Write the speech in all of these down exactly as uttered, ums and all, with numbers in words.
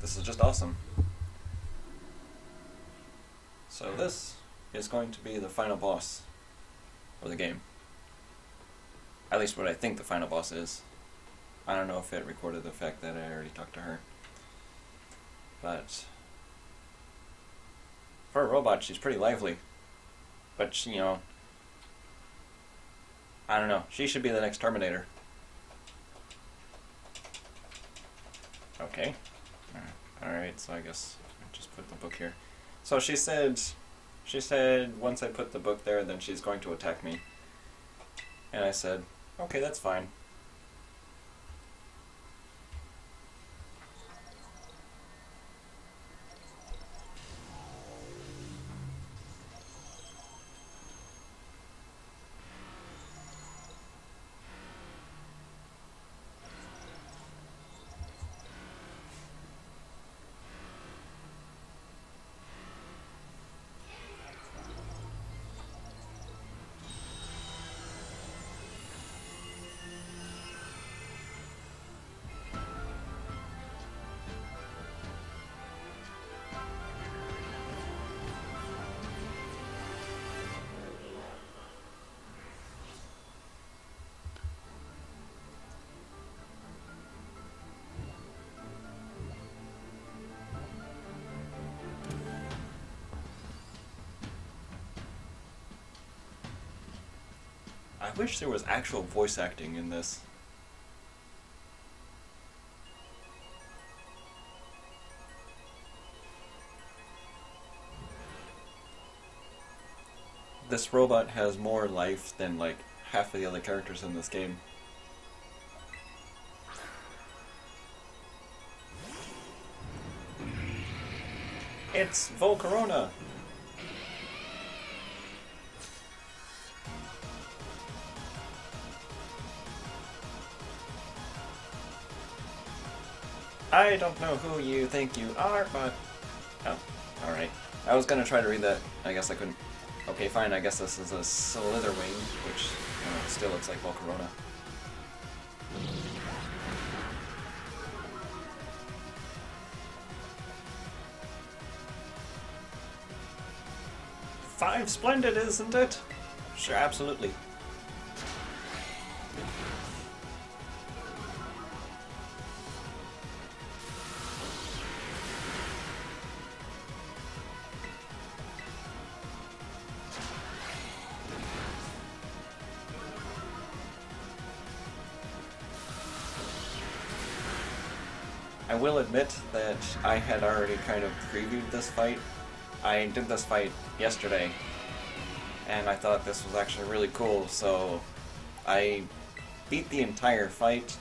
This is just awesome. So this is going to be the final boss for the game. At least what I think the final boss is. I don't know if it recorded the fact that I already talked to her. But for a robot, she's pretty lively. But she, you know, I don't know. She should be the next Terminator. Okay. Alright, so I guess I just put the book here. So she said, she said once I put the book there, then she's going to attack me. And I said, okay, that's fine. I wish there was actual voice acting in this. This robot has more life than like half of the other characters in this game. It's Volcarona! I don't know who you think you are, but... Oh, alright. I was gonna try to read that. I guess I couldn't. Okay, fine. I guess this is a Slitherwing, which you know, still looks like Volcarona. Five splendid, isn't it? Sure, absolutely. I will admit that I had already kind of previewed this fight. I did this fight yesterday, and I thought this was actually really cool, so I beat the entire fight,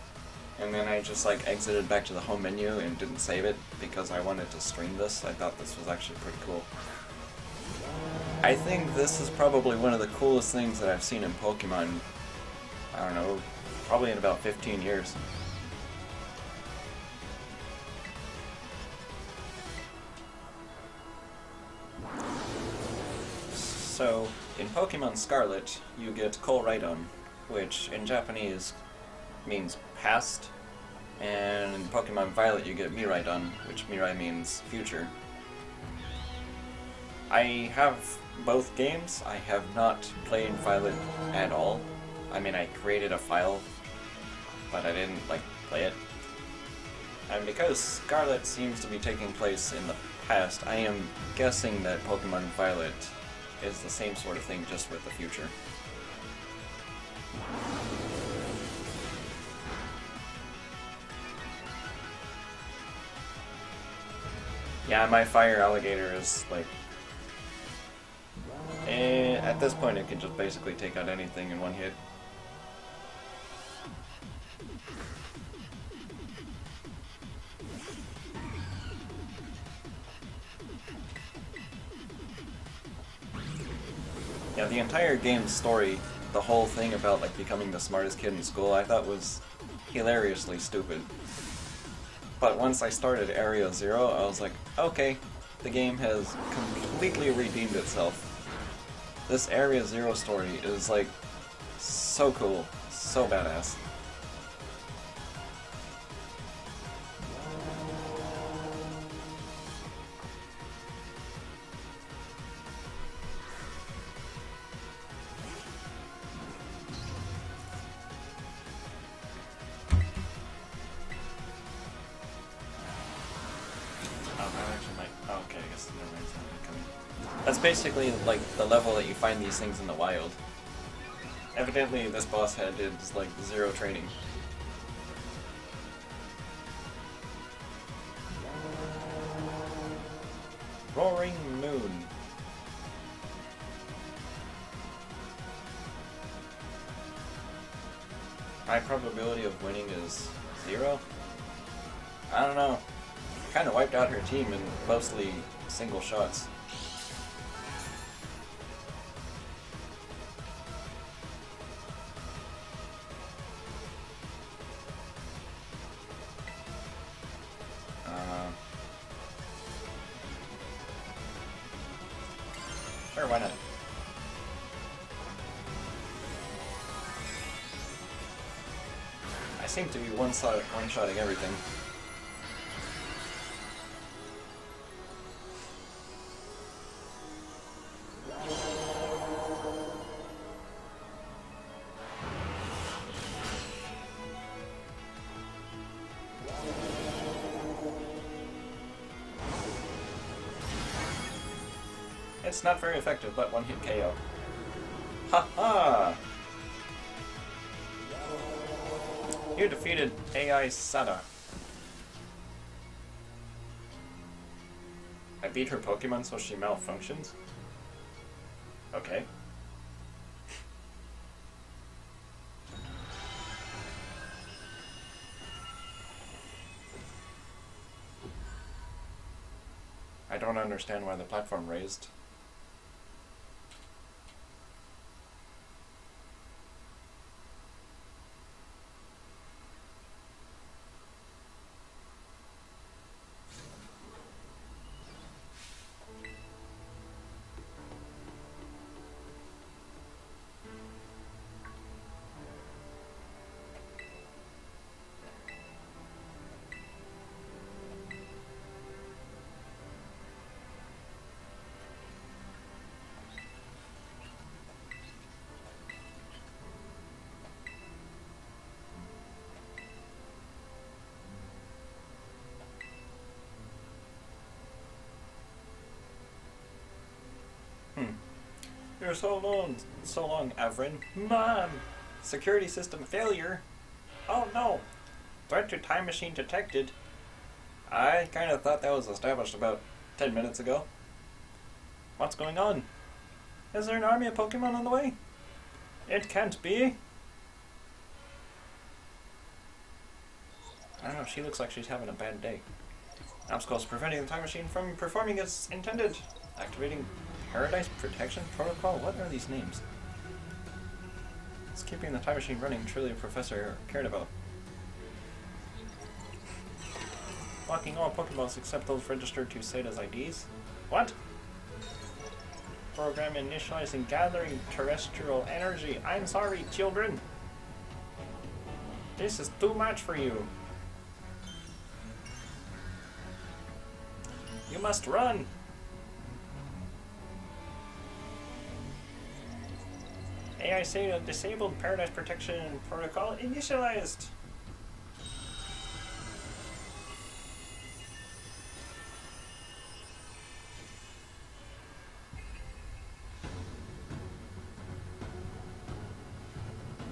and then I just like exited back to the home menu and didn't save it because I wanted to stream this. I thought this was actually pretty cool. I think this is probably one of the coolest things that I've seen in Pokemon, I don't know, probably in about fifteen years. So, in Pokemon Scarlet, you get Co-Ridon, which in Japanese means past, and in Pokemon Violet you get Miraidon, which Mirai means future. I have both games. I have not played Violet at all. I mean, I created a file, but I didn't, like, play it. And because Scarlet seems to be taking place in the past, I am guessing that Pokemon Violet is the same sort of thing, just with the future. Yeah, my fire alligator is like... Eh, at this point it can just basically take out anything in one hit. Yeah, the entire game's story, the whole thing about like becoming the smartest kid in school, I thought was hilariously stupid. But once I started Area Zero, I was like, okay, the game has completely redeemed itself. This Area Zero story is like so cool, so badass. Never mind, it's not coming. That's basically like the level that you find these things in the wild. Evidently, this boss had did like zero training. Roaring Moon. High probability of winning is zero? I don't know. Kinda wiped out her team in mostly single shots. Seem to be one shot, one shotting everything. It's not very effective, but one hit K O. Ha ha! You defeated A I Sada. I beat her Pokemon so she malfunctions? Okay. I don't understand why the platform raised. You're so long, so long, Avrin. Mom! Security system failure? Oh no! Threat to time machine detected. I kinda thought that was established about ten minutes ago. What's going on? Is there an army of Pokemon on the way? It can't be. I don't know, she looks like she's having a bad day. Obstacles preventing the time machine from performing as intended. Activating Paradise Protection Protocol? What are these names? It's keeping the time machine running, truly a professor cared about. Blocking all Pokeballs except those registered to Sada's I Ds. What? Program initializing gathering terrestrial energy. I'm sorry, children. This is too much for you. You must run. A I Sada disabled Paradise Protection Protocol initialized!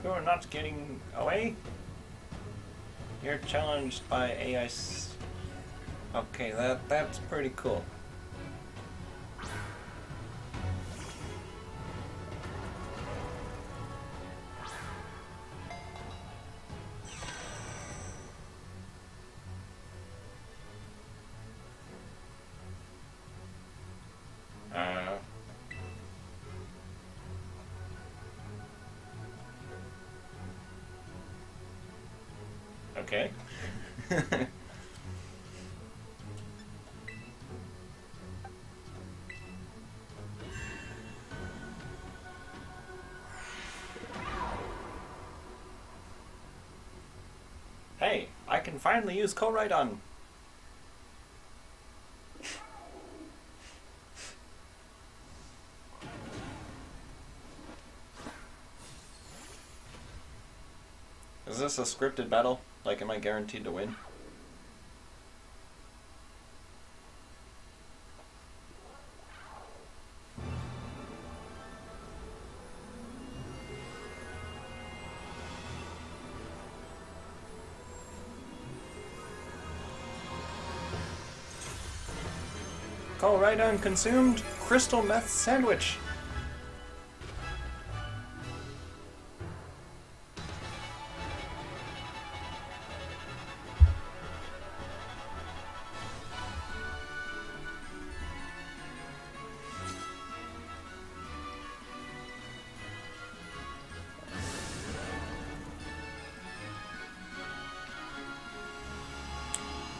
You are not getting away? You're challenged by A I S. Okay, that, that's pretty cool. Okay. Hey, I can finally use Co-Ridon. Is this a scripted battle? Like, am I guaranteed to win? Koraidon consumed crystal meth sandwich.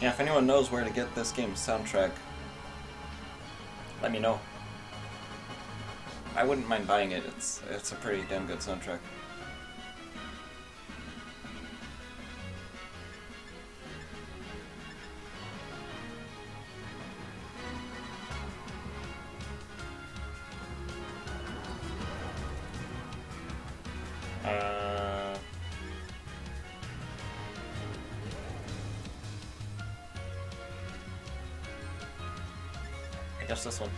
Yeah, if anyone knows where to get this game's soundtrack, let me know. I wouldn't mind buying it. It's it's a pretty damn good soundtrack. This one.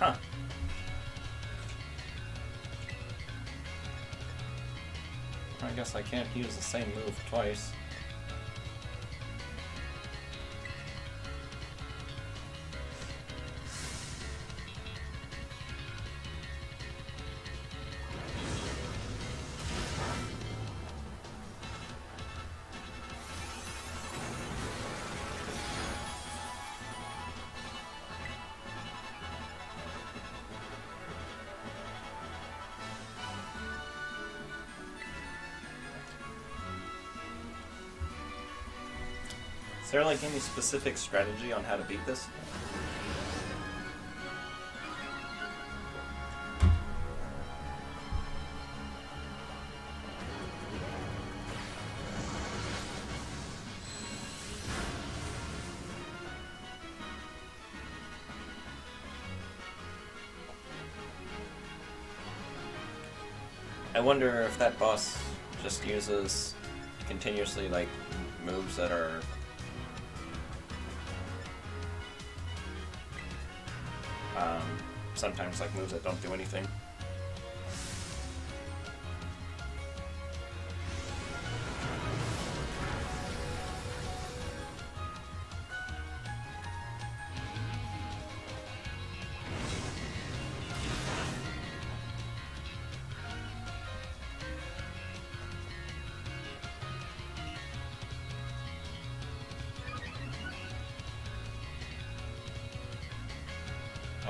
Huh. I guess I can't use the same move twice. Is there like any specific strategy on how to beat this? I wonder if that boss just uses continuously like moves that are sometimes like moves that don't do anything.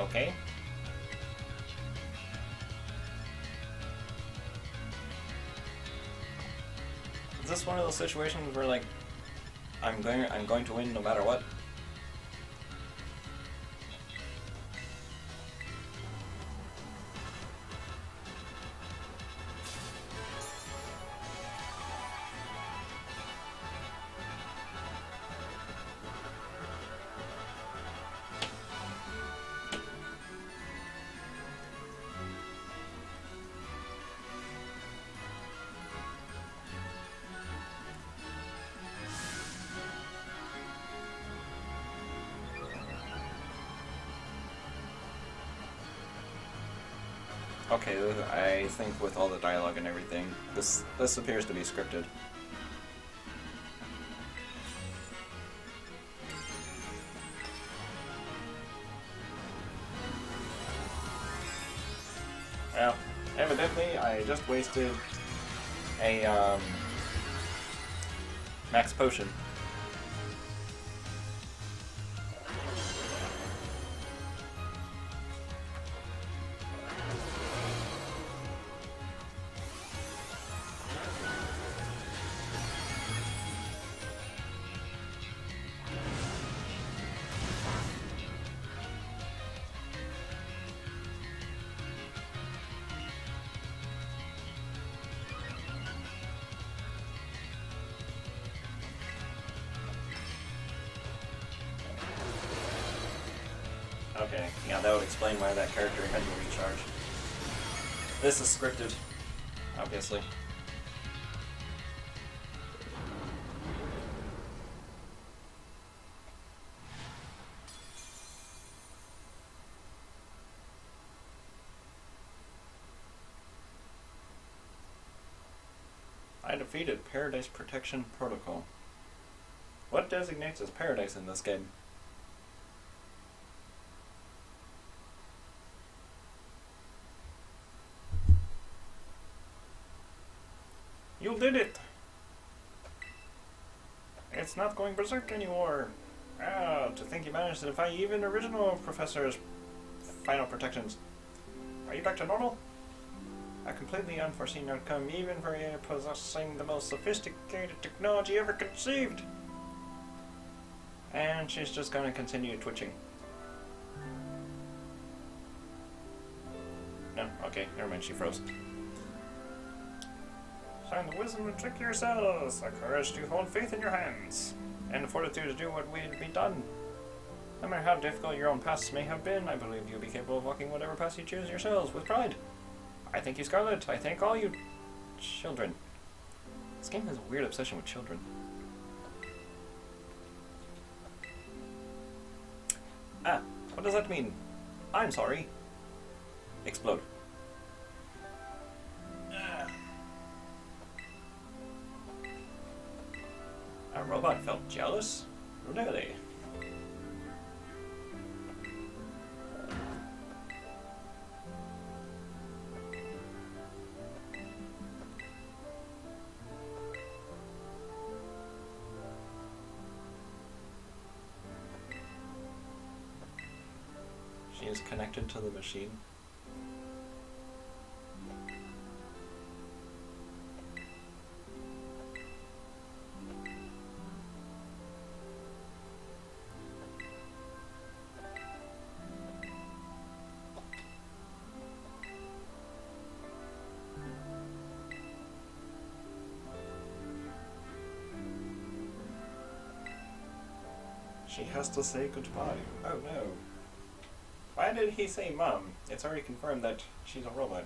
Okay. Is this one of those situations where like I'm going I'm going to win no matter what? Okay, I think with all the dialogue and everything, this this appears to be scripted. Well, evidently I just wasted a um, max potion. Okay, yeah, that would explain why that character had to recharge. This is scripted, obviously. I defeated Paradise Protection Protocol. What designates as Paradise in this game? You did it! It's not going berserk anymore! Ah, to think you managed to defy even original professor's final protections. Are you back to normal? A completely unforeseen outcome, even for you possessing the most sophisticated technology ever conceived! And she's just gonna continue twitching. No, okay, never mind, she froze. Find the wisdom to trick yourselves, the courage to hold faith in your hands, and the fortitude to do what we'd be done. No matter how difficult your own pasts may have been, I believe you'll be capable of walking whatever path you choose yourselves with pride. I thank you, Scarlet. I thank all you children. This game has a weird obsession with children. Ah, what does that mean? I'm sorry. Explode. A robot felt jealous? Really? She is connected to the machine. She has to say goodbye. Oh no. Why did he say mom? It's already confirmed that she's a robot.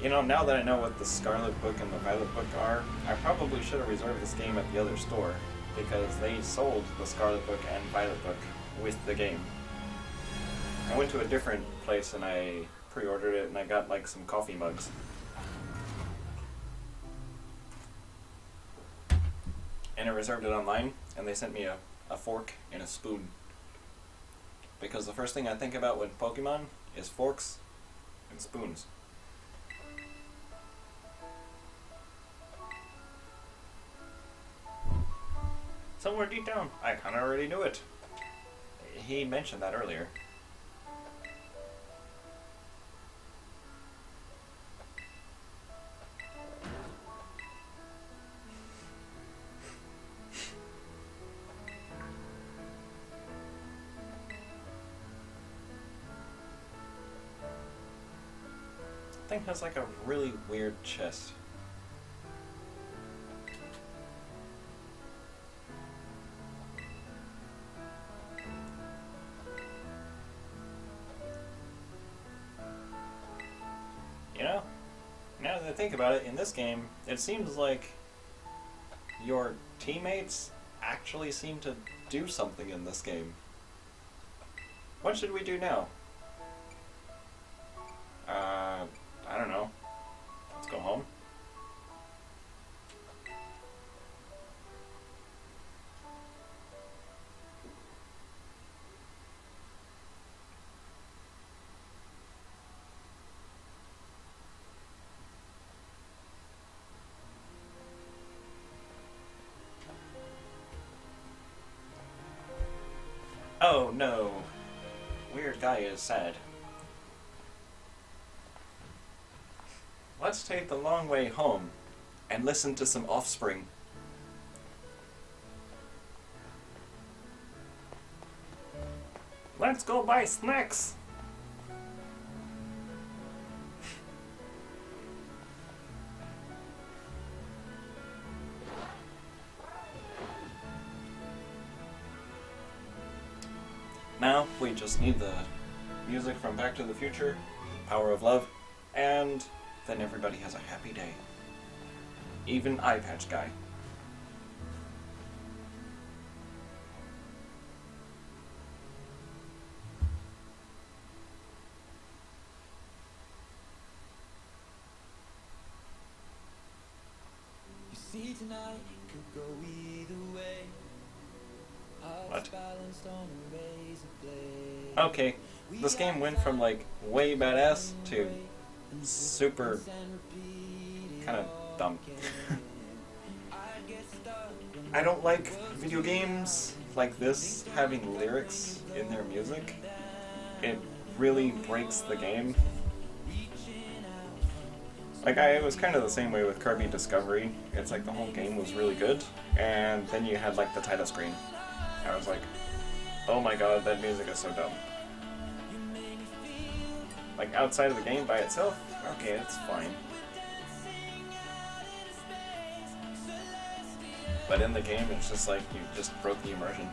You know, now that I know what the Scarlet Book and the Violet Book are, I probably should have reserved this game at the other store, because they sold the Scarlet Book and Violet Book with the game. I went to a different place and I pre-ordered it and I got like some coffee mugs. And I reserved it online and they sent me a, a fork and a spoon. Because the first thing I think about when Pokemon is forks and spoons. Somewhere deep down, I kinda already knew it. He mentioned that earlier. That thing has like a really weird chest. Think about it, in this game, it seems like your teammates actually seem to do something in this game. What should we do now? Uh, I don't know. Let's go home. Oh no, weird guy is sad. Let's take the long way home and listen to some Offspring. Let's go buy snacks! Now, we just need the music from Back to the Future, Power of Love, and then everybody has a happy day. even Eye Patch Guy. Tonight could go either way. What? Okay, this game went from like way badass to super kind of dumb. I don't like video games like this having lyrics in their music. It really breaks the game. Like, I, it was kind of the same way with Kirby Discovery. It's like the whole game was really good, and then you had like the title screen. I was like, oh my god, that music is so dumb. Like, outside of the game by itself, okay, it's fine. But in the game, it's just like, you just broke the immersion.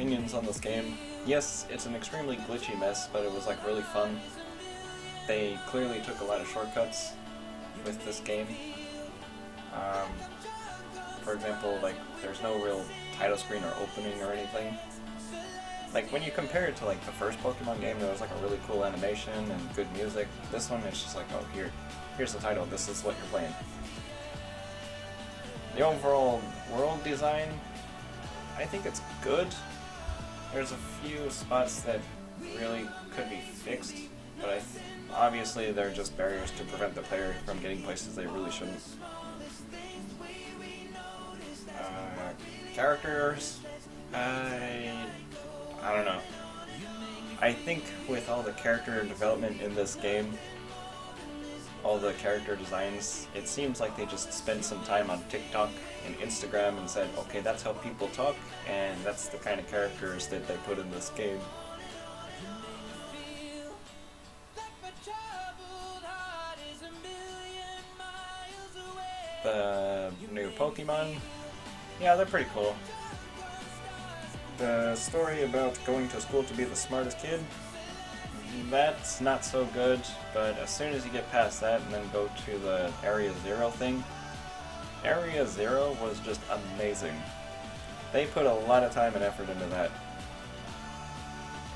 Opinions on this game. Yes, it's an extremely glitchy mess, but it was like really fun. They clearly took a lot of shortcuts with this game. Um, for example, like there's no real title screen or opening or anything. Like when you compare it to like the first Pokemon game, there was like a really cool animation and good music. This one is just like, oh here, here's the title. This is what you're playing. The overall world design, I think it's good. There's a few spots that really could be fixed, but I th obviously they're just barriers to prevent the player from getting places they really shouldn't. Uh, characters? I... I don't know. I think with all the character development in this game, all the character designs, it seems like they just spent some time on TikTok and Instagram and said, okay, that's how people talk, and that's the kind of characters that they put in this game. The new Pokemon, yeah, they're pretty cool. The story about going to school to be the smartest kid, that's not so good, but as soon as you get past that and then go to the Area Zero thing, Area Zero was just amazing. They put a lot of time and effort into that.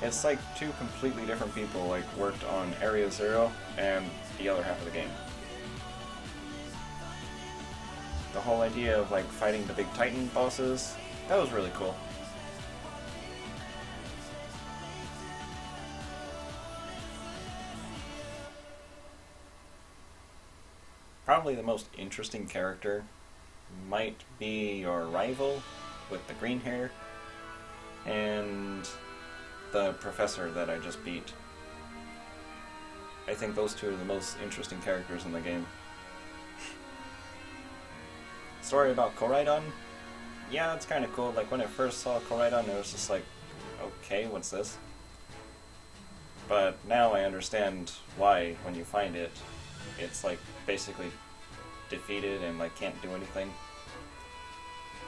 It's like two completely different people like worked on Area Zero and the other half of the game. The whole idea of like fighting the big Titan bosses, that was really cool. Probably the most interesting character might be your rival with the green hair and the professor that I just beat. I think those two are the most interesting characters in the game. Story about Koraidon? Yeah, it's kind of cool. Like when I first saw Koraidon, it was just like, okay, what's this? But now I understand why when you find it. It's like basically defeated and like can't do anything.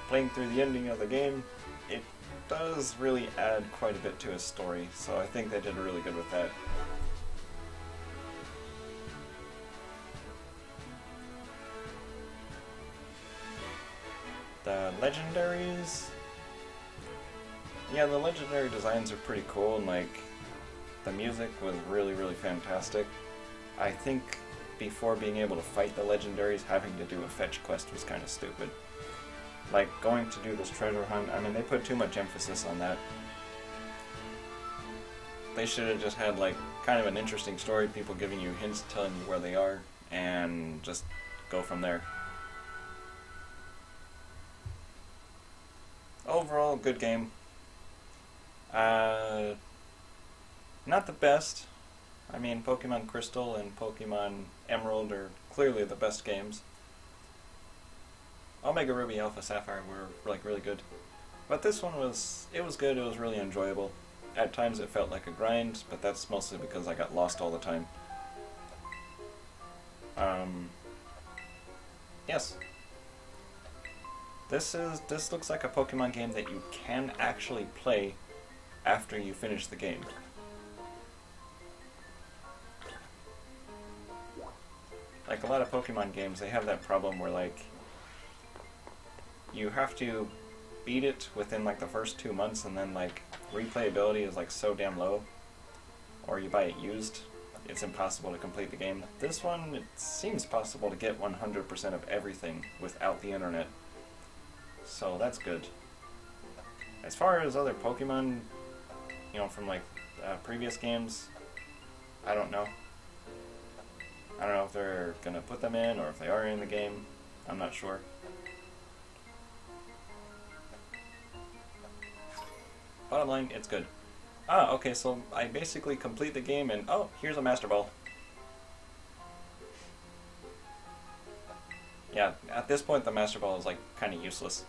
Playing through the ending of the game, it does really add quite a bit to his story, so I think they did really good with that. The legendaries, yeah, the legendary designs are pretty cool, and like the music was really really fantastic. I think before being able to fight the legendaries, having to do a fetch quest was kind of stupid. Like, going to do this treasure hunt, I mean, they put too much emphasis on that. They should have just had, like, kind of an interesting story, people giving you hints, telling you where they are, and just go from there. overall, good game. Uh, not the best. I mean, Pokemon Crystal and Pokemon Emerald are clearly the best games. Omega Ruby, Alpha Sapphire were like really good, but this one was it was good. It was really enjoyable. At times it felt like a grind, but that's mostly because I got lost all the time. Um. Yes. This is this looks like a Pokemon game that you can actually play after you finish the game. Like a lot of Pokemon games, they have that problem where like you have to beat it within like the first two months, and then like replayability is like so damn low, or you buy it used, it's impossible to complete the game. This one, it seems possible to get one hundred percent of everything without the internet, so that's good. As far as other Pokemon, you know, from like uh, previous games, I don't know. I don't know if they're gonna put them in or if they are in the game. I'm not sure. Bottom line, it's good. Ah, okay, so I basically complete the game and, oh, here's a Master Ball. Yeah, at this point the Master Ball is, like, kind of useless.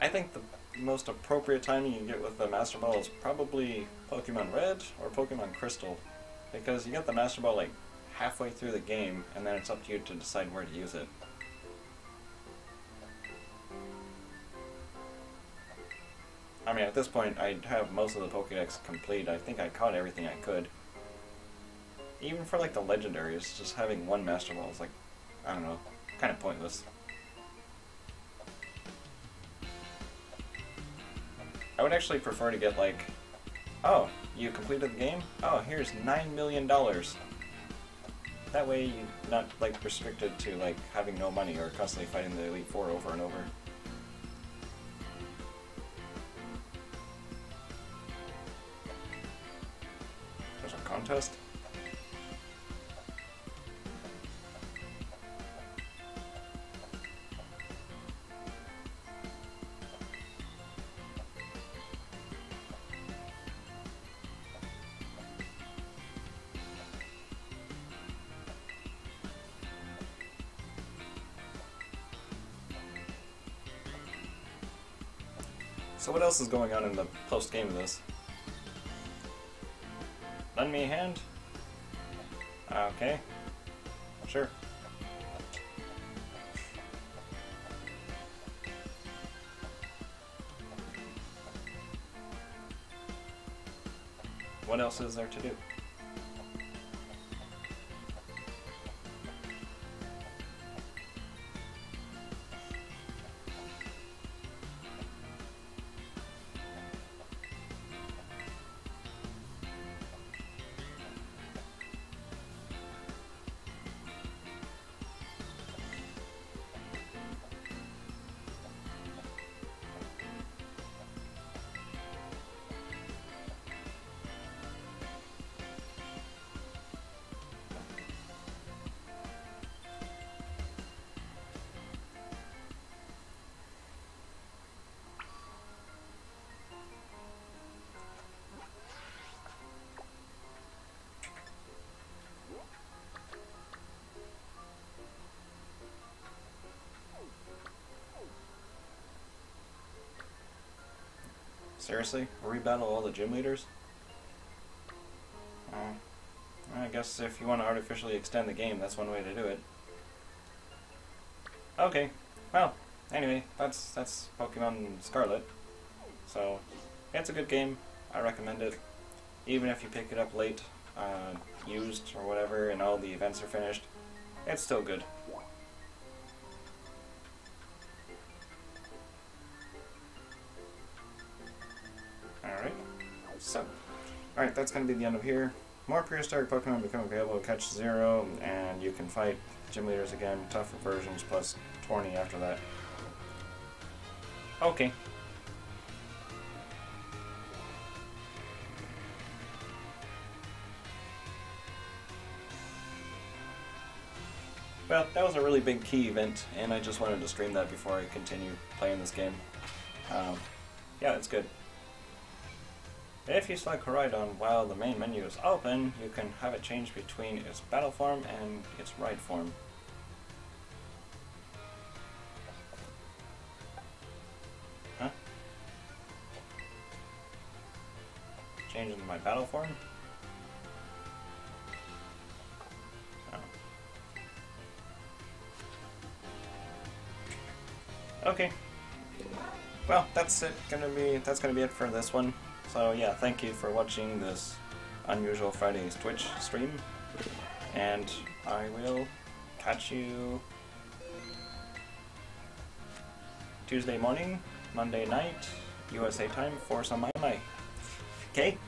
I think the most appropriate timing you get with the Master Ball is probably Pokemon Red or Pokemon Crystal, because you get the Master Ball like halfway through the game, and then it's up to you to decide where to use it. I mean, at this point, I have most of the Pokédex complete. I think I caught everything I could. Even for like the legendaries, just having one Master Ball is like, I don't know, kind of pointless. I would actually prefer to get like, oh, you completed the game? Oh, here's nine million dollars. That way you're not like restricted to like having no money or constantly fighting the Elite Four over and over. There's a contest? So what else is going on in the post-game of this? Lend me a hand? Okay. Sure. What else is there to do? Seriously? Rebattle all the gym leaders? Uh, I guess if you want to artificially extend the game, that's one way to do it. Okay. Well, anyway, that's that's Pokemon Scarlet. So, it's a good game. I recommend it. Even if you pick it up late, uh, used or whatever, and all the events are finished, it's still good. Alright, so, alright, that's going to be the end of here. More prehistoric Pokemon become available to catch Zero, and you can fight gym leaders again, tougher versions, plus twenty after that. Okay. Well, that was a really big key event, and I just wanted to stream that before I continue playing this game. Um, yeah, it's good. If you select Koraidon while the main menu is open, you can have it change between its battle form and its ride form. Huh? Change into my battle form? Oh. Okay. Well, that's it. Gonna be that's gonna be it for this one. So yeah, thank you for watching this Unusual Friday's Twitch stream, and I will catch you Tuesday morning, Monday night, U S A time for some Mai Mai. Okay?